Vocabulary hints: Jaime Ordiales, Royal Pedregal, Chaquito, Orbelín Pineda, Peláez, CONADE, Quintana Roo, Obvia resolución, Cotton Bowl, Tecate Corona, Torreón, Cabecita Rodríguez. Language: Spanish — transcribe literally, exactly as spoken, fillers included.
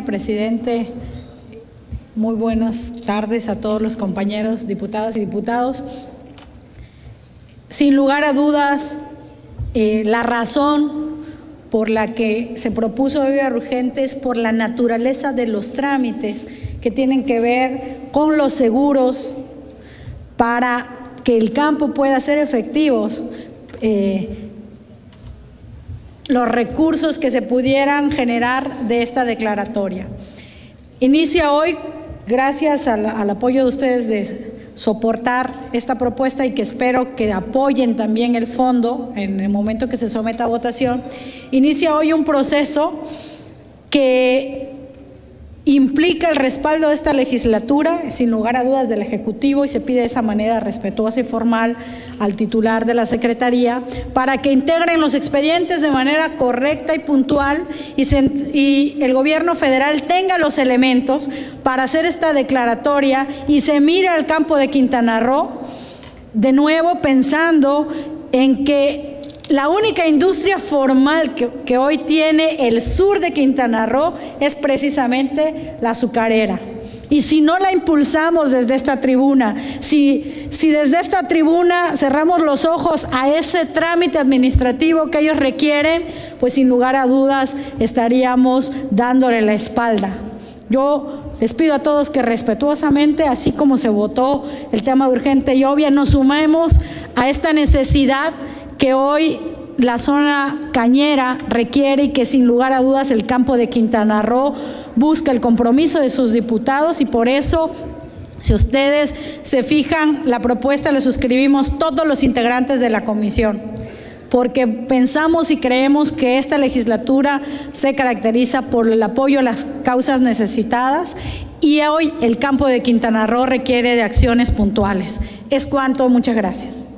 Virginia, presidente. Muy buenas tardes a todos los compañeros diputadas y diputados. Sin lugar a dudas, eh, la razón por la que se propuso debida urgente es por la naturaleza de los trámites que tienen que ver con los seguros para que el campo pueda ser efectivo. Eh, los recursos que se pudieran generar de esta declaratoria. Inicia hoy, gracias al, al apoyo de ustedes de soportar esta propuesta y que espero que apoyen también el fondo en el momento que se someta a votación, inicia hoy un proceso que implica el respaldo de esta legislatura, sin lugar a dudas del Ejecutivo, y se pide de esa manera respetuosa y formal al titular de la Secretaría para que integren los expedientes de manera correcta y puntual y, se, y el Gobierno federal tenga los elementos para hacer esta declaratoria y se mire al campo de Quintana Roo, de nuevo pensando en que la única industria formal que, que hoy tiene el sur de Quintana Roo es precisamente la azucarera. Y si no la impulsamos desde esta tribuna, si, si desde esta tribuna cerramos los ojos a ese trámite administrativo que ellos requieren, pues sin lugar a dudas estaríamos dándole la espalda. Yo les pido a todos que respetuosamente, así como se votó el tema urgente y obvia, nos sumemos a esta necesidad que hoy la zona cañera requiere y que sin lugar a dudas el campo de Quintana Roo busca el compromiso de sus diputados, y por eso, si ustedes se fijan, la propuesta la suscribimos todos los integrantes de la comisión, porque pensamos y creemos que esta legislatura se caracteriza por el apoyo a las causas necesitadas y hoy el campo de Quintana Roo requiere de acciones puntuales. Es cuanto, muchas gracias.